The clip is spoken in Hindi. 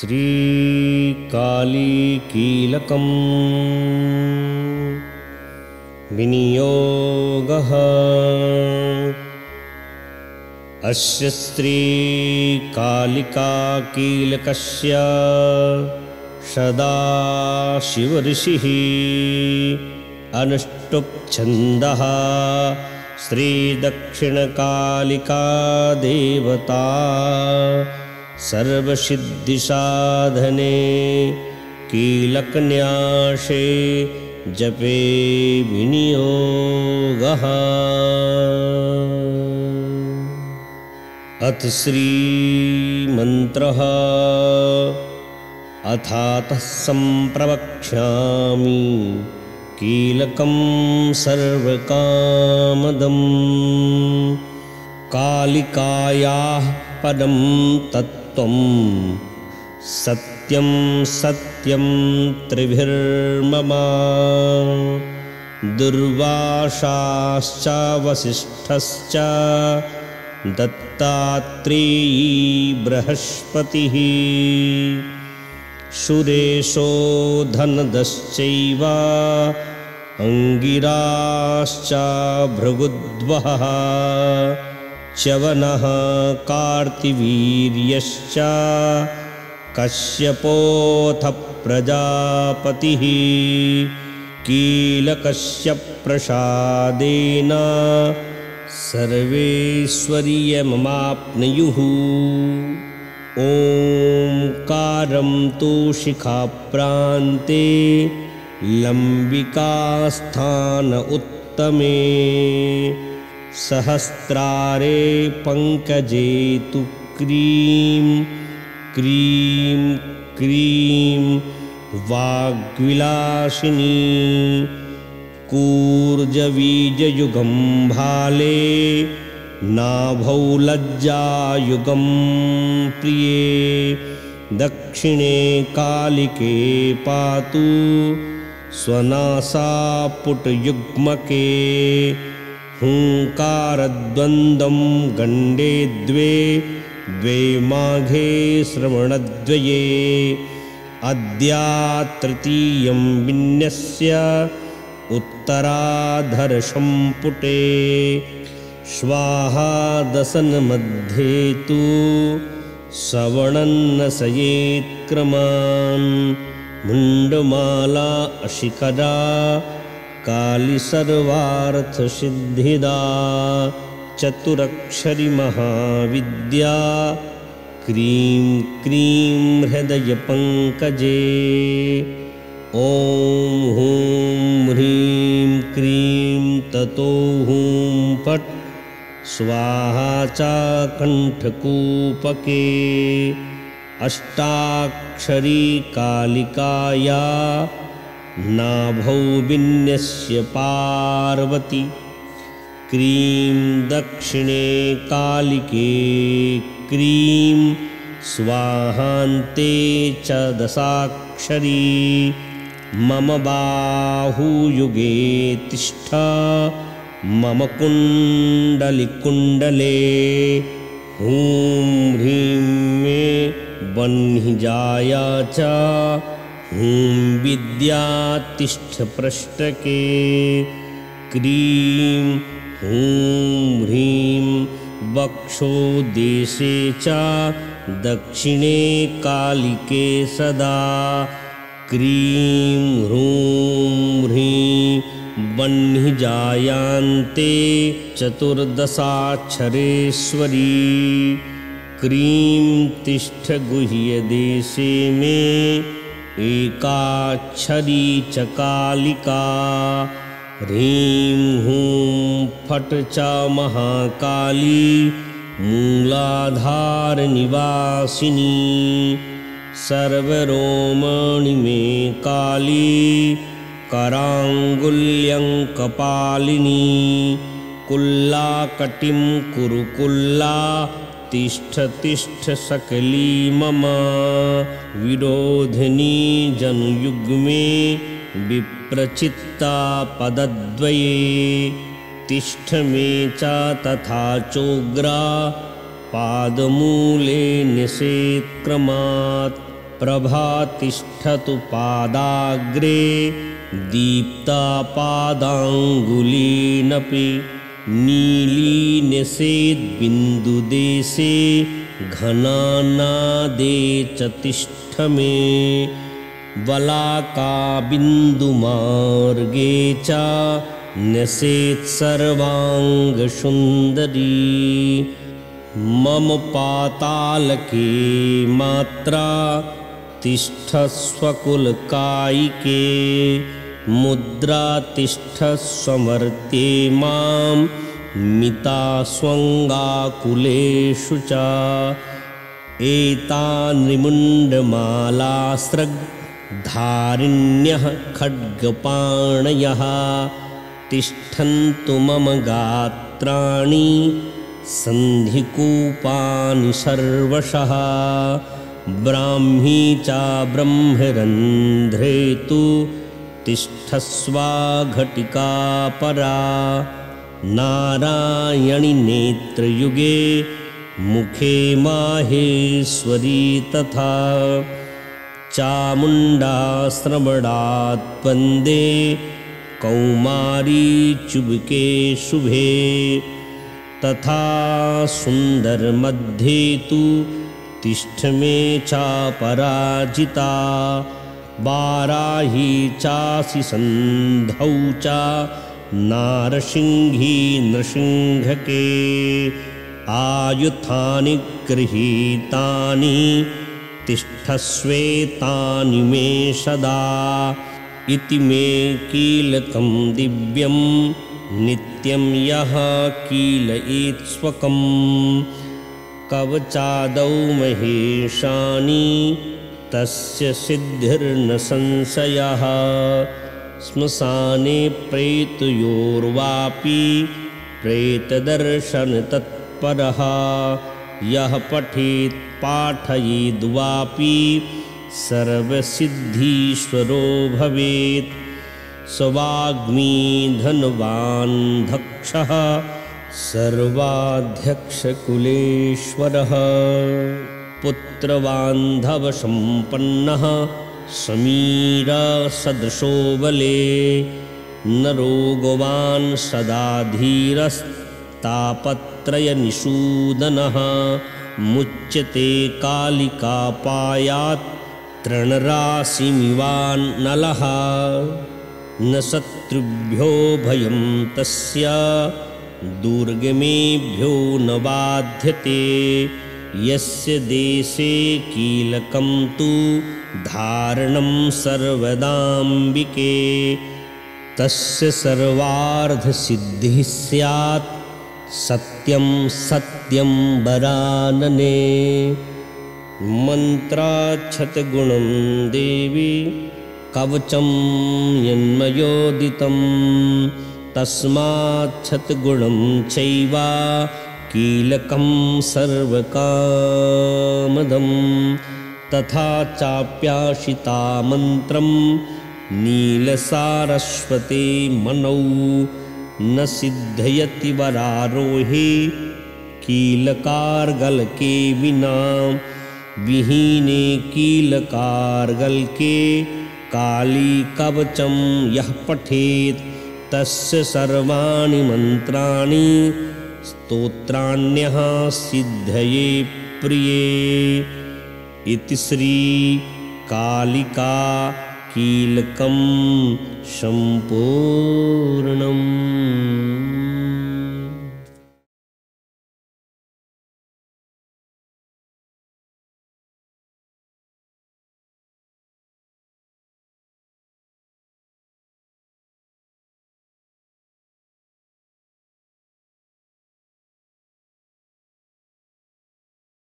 श्री काली कीलकम् विनियोगः अस्य श्री कालिका कीलकस्य सदाशिव ऋषिः अनुष्टुप् छन्दः श्री दक्षिण कालिका देवता सर्वसिद्धि साधने कीलक न्यासे जपे विनियोगः। अथ श्री मंत्रः अथातः संप्रवक्ष्यामि कीलकं सर्वकामदं कालिकायाः पदं तत्त्वं सत्यं सत्यं त्रिभिर्मम दुर्वासाश्च वसिष्ठश्च दत्तात्रेयी बृहस्पतिः सुरेशो धनदश्चैव अंगिराश्च भृगुद्वहः च्यवनः कार्तिवीर्यश्च कश्यपोऽथ प्रजापतिः। कीलकस्य प्रसादेन सर्वैश्वर्यममाप्नुयुः। ओंकारं तु शिखाप्रान्ते लंबिकास्थान उत्तमे सहस्रारे पंकजे तु क्रीं क्रीं क्रीं वाग्विलासिनी कूर्जवीजयुगं भाले नाभौ लज्जायुगं प्रिये दक्षिणे कालिके पातु स्वनासा पुटयुग्मके हुंकारद्वन्द्वं गण्डे द्वे द्वे माघे श्रवणद्वये अद्या तृतीयं विन्यस्य उत्तराधरशम्पुटे स्वाहा दशनमध्ये तु सवर्णन्नसयेत्क्रमान् मुण्डमाला अशिखरा काली सर्वार्थ सिद्धिदा चतुरक्षरी महाविद्या क्रीं क्रीं हृदय पंकजे ओम हूं ह्रीं क्रीं ततो हूं फट् स्वाहा च कंठकूपके अष्टाक्षरी कालिकाया नाभौ विन्यस्य पार्वती क्रीं दक्षिणे कालिके क्रीं स्वाहान्ते च दशाक्षरी मम बाहुयुगे तिष्ठ मम कुण्डलिकुण्डले हूं ह्रीं मे बह्निजाया च हूं विद्यातिष्ठ पृष्ठके क्रीं हूं ह्रीं वक्षोदेशे च दक्षिणे कालिके सदा क्रीं ह्रूं ह्रीं वह्निजायान्ते चतुर्दशाक्षरेश्वरी क्रीं तिष्ठ गुह्यदेशे मे एकाक्षरी च कालिका ह्रीं हूं फट् च महाकाली मूलाधार निवासिनी सर्वरोमणि मे काली करांगुल्यं कपालिनी कुल्लाकटिं कुरु कुल्ला तिष्ठ तिष्ठ सकली मम विरोधिनी जनुयुग्मे विप्रचित्ता पदद्वये तिष्ठ मे च तथा चोग्रा पादमूले निषेत्क्रमात् प्रभातिष्ठतु पादाग्रे दीप्ता पादांगुलीनपि नीलीनसेद्बिन्दुदेशे घनानादे च तिष्ठमे वलाका बिन्दुमार्गे च नसेत् सर्वाङ्गसुन्दरी। मम पातालके मात्रा तिष्ठस्वकुलकायिके मुद्रा तिष्ठस्वमर्त्ये मां मिता स्वङ्गाकुलेषु च। एतान्विमुण्डमालास्रग् धारिण्यः खड्गपाणयः तिष्ठन्तु मम गात्राणि संधिकूपानि सर्वशः। ब्राह्मी च ब्रह्मरन्ध्रे तु तिष्ठस्वाघटिका परा। नारायणि नेत्रयुगे मुखे माहेश्वरी तथा। चामुण्डा श्रवणात् वन्दे कौमारी चुबके शुभे तथा। सुंदर मध्ये तु तिष्ठ मे चा पराजिता। वाराही चासि संधौ चा नारसिंही नृसिंहके। आयुधानि गृहीतानि तिष्ठस्वेतानि मे सदा। इति मे कीलकं दिव्यं नित्यं यः कीलयेत्स्वकं। कवचादौ महेशानि तस्य सिद्धिर्न संशयः। श्मशाने प्रेतयोर्वापि प्रेतदर्शनतत्परः। यः पठेत् पाठयेद्वापि सर्वसिद्धीश्वरो भवेत्। स्वाग्मी धनवान् धक्षः सर्वाध्यक्षकुलेश्वरः। पुत्रवान्धव सम्पन्नः समीरसदृशो बले। नरोगवान् सदा धीरस्तापत्रयनिषूदनः। मुच्यते कालिकापायात् तृणराशिमिवान्नलः। न शत्रुभ्यो भयं तस्य दुर्गमेभ्यो न बाध्यते। यस्य देशे कीलकं तु धारणं सर्वदाम्बिके। तस्य सर्वार्धसिद्धिः स्यात् सत्यं सत्यं वरानने। मन्त्राक्षतगुणं देवी कवचं यन्मयोदितं। तस्माच्छतगुणं चैव कीलकं सर्वकामदं। तथा चाप्याशिता मन्त्रं नीलसारस्वते मनौ। न सिद्धयति वरारोहे कीलकार्गलके विना। विहीने कीलकार्गलके काली कवचं यः पठेत् तस्य सर्वाणि मन्त्राणि स्तोत्राण्यः सिद्धये प्रिये। इति श्री कालिका कीलकं सम्पूर्णम्।